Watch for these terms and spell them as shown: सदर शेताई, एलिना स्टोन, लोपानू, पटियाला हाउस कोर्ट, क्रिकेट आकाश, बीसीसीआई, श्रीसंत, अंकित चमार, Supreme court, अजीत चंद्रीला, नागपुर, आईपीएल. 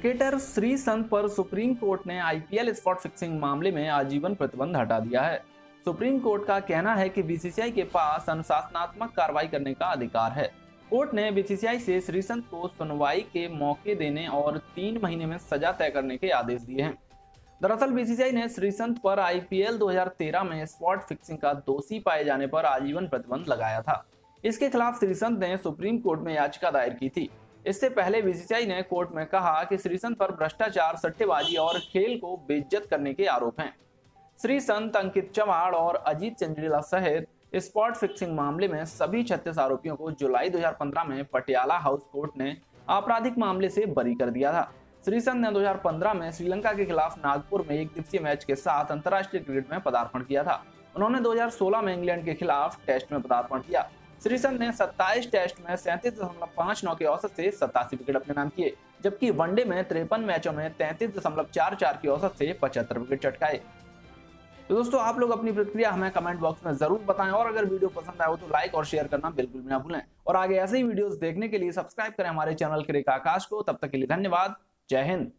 Cricketer श्रीसंत पर supreme court ने आईपीएल spot fixing मामले में आजीवन प्रतिबंध हटा दिया है। सुप्रीम कोर्ट का कहना है कि बीसीसीआई के पास अनुशासनात्मक कार्रवाई करने का अधिकार है। कोर्ट ने बीसीसीआई से श्रीसंत को सुनवाई के मौके देने और 3 महीने में सजा तय करने के आदेश दिए हैं। दरअसल बीसीसीआई ने श्रीसंत पर आईपीएल 2013 में स्पॉट फिक्सिंग का दोषी पाए जाने पर आजीवन प्रतिबंध लगाया था। इसके खिलाफ श्रीसंत ने सुप्रीम कोर्ट में याचिका दायर की थी। इससे पहले बीसीसीआई ने कोर्ट में कहा कि श्रीसंत पर भ्रष्टाचार, सट्टेबाजी और खेल को बेइज्जत करने के आरोप हैं। श्रीसंत, अंकित चमार और अजीत चंद्रीला सहित स्पॉट फिक्सिंग मामले में सभी 36 आरोपियों को जुलाई 2015 में पटियाला हाउस कोर्ट ने आपराधिक मामले से बरी कर दिया था। श्रीसंत ने 2015 में श्रीलंका के खिलाफ नागपुर में 1 दिवसीय मैच के साथ अंतर्राष्ट्रीय क्रिकेट में पदार्पण किया था। उन्होंने 2016 में इंग्लैंड के खिलाफ टेस्ट में पदार्पण किया। श्रीसंत ने 27 टेस्ट में 37.59 के औसत से 87 विकेट अपने नाम किए, जबकि वनडे में 53 मैचों में 33.44 के औसत से 75 विकेट चटकाए। तो दोस्तों, आप लोग अपनी प्रतिक्रिया हमें कमेंट बॉक्स में जरूर बताएं और अगर वीडियो पसंद आए हो तो लाइक और शेयर करना बिल्कुल भी ना भूलें और आगे ऐसे ही वीडियोस देखने के लिए सब्सक्राइब करें हमारे चैनल क्रिकेट आकाश को। तब तक के लिए धन्यवाद। जय हिंद।